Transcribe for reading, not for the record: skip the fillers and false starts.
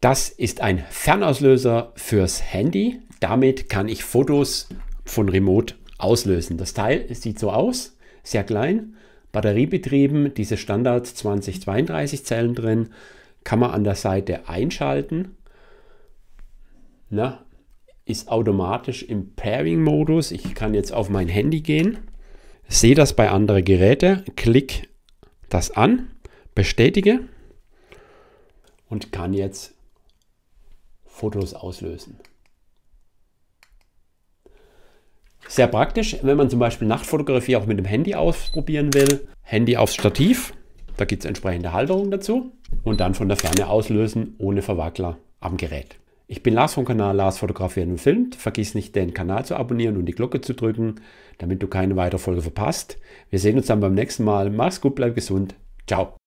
Das ist ein Fernauslöser fürs Handy. Damit kann ich Fotos von Remote auslösen. Das Teil sieht so aus, sehr klein, batteriebetrieben, diese Standard 2032 Zellen drin, kann man an der Seite einschalten. Na, ist automatisch im Pairing-Modus. Ich kann jetzt auf mein Handy gehen, sehe das bei anderen Geräten, klicke das an, bestätige und kann jetzt Fotos auslösen. Sehr praktisch, wenn man zum Beispiel Nachtfotografie auch mit dem Handy ausprobieren will. Handy aufs Stativ, da gibt es entsprechende Halterung dazu und dann von der Ferne auslösen ohne Verwackler am Gerät. Ich bin Lars vom Kanal Lars fotografiert und filmt. Vergiss nicht, den Kanal zu abonnieren und die Glocke zu drücken, damit du keine weitere Folge verpasst. Wir sehen uns dann beim nächsten Mal. Mach's gut, bleib gesund. Ciao.